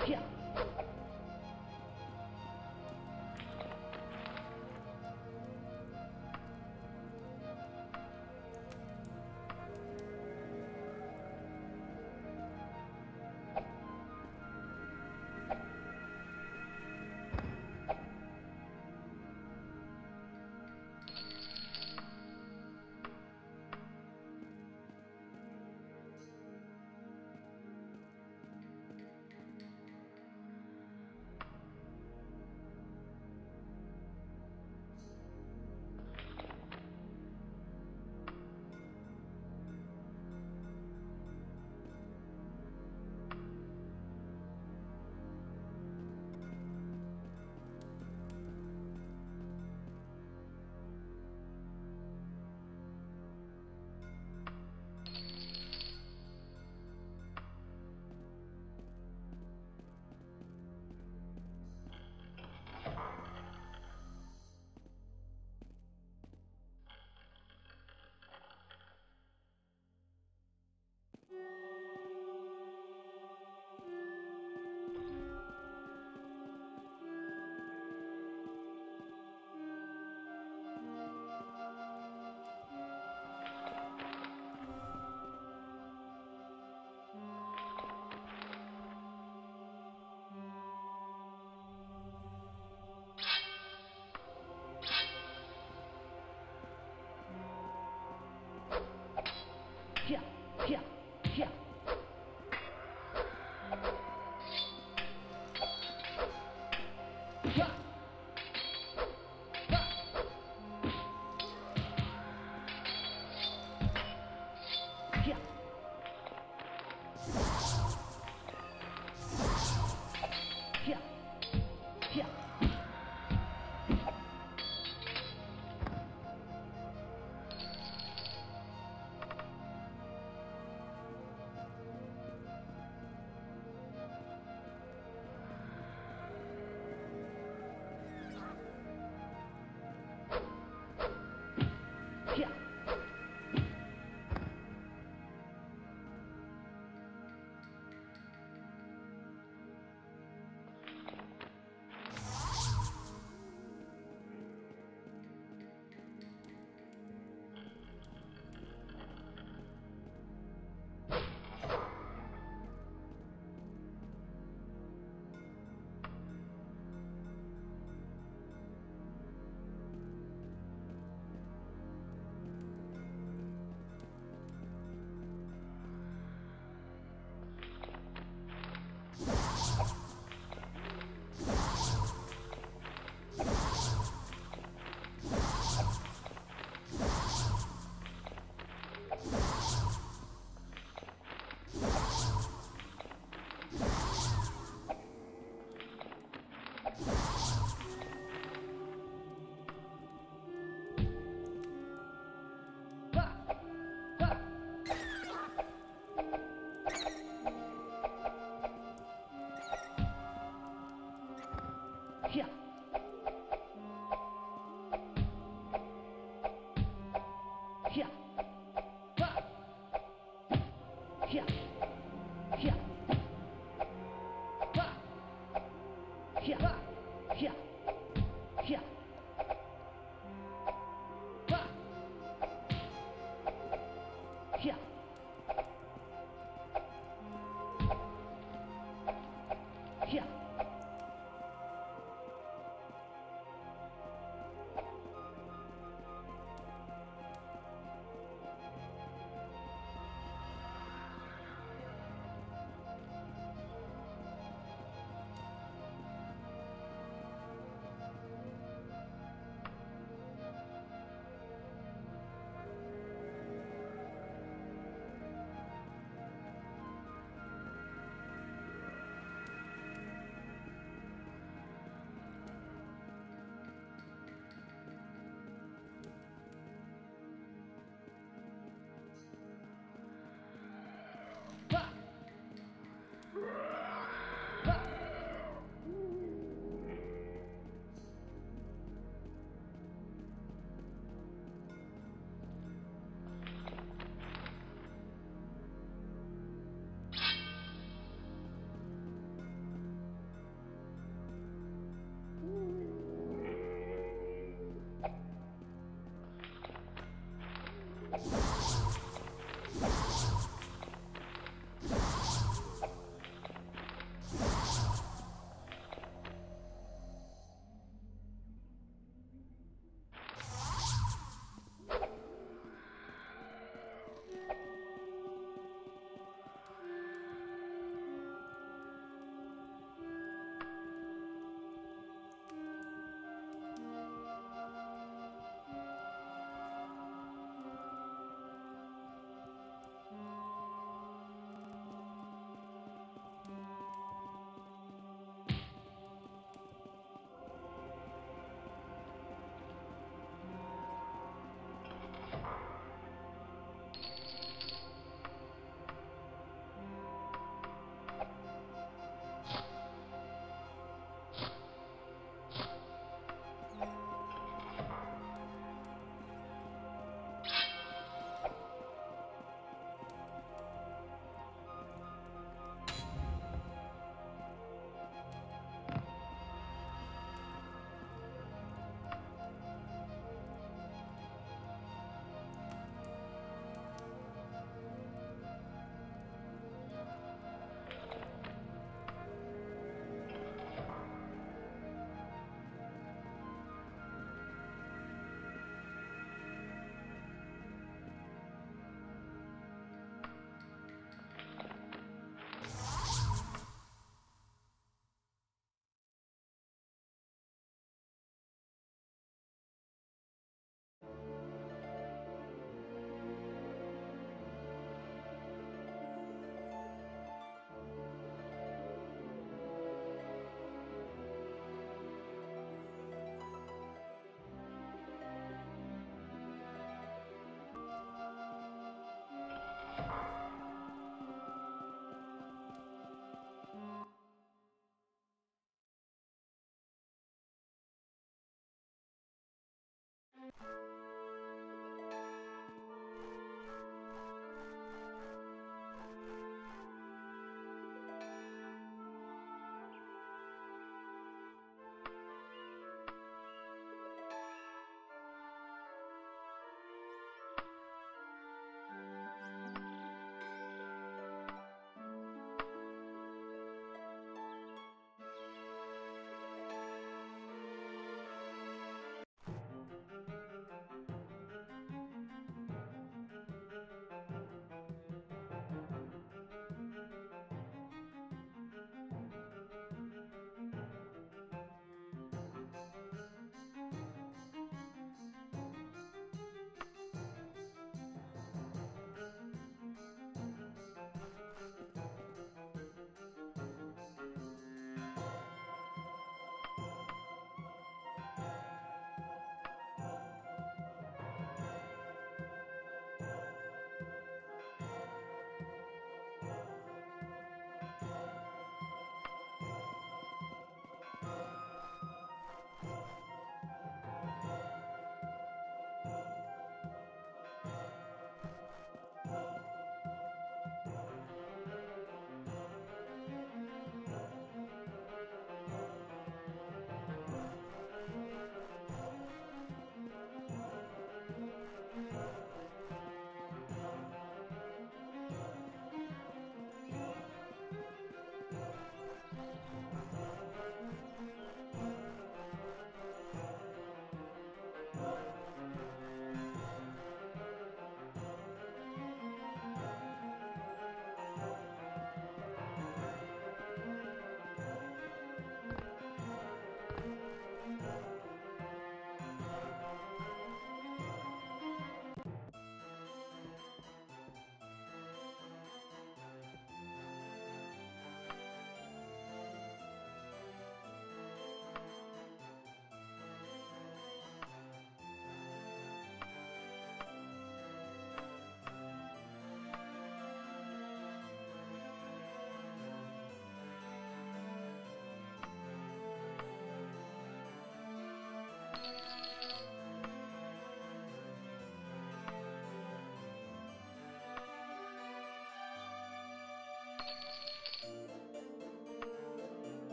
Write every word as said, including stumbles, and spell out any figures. Ha!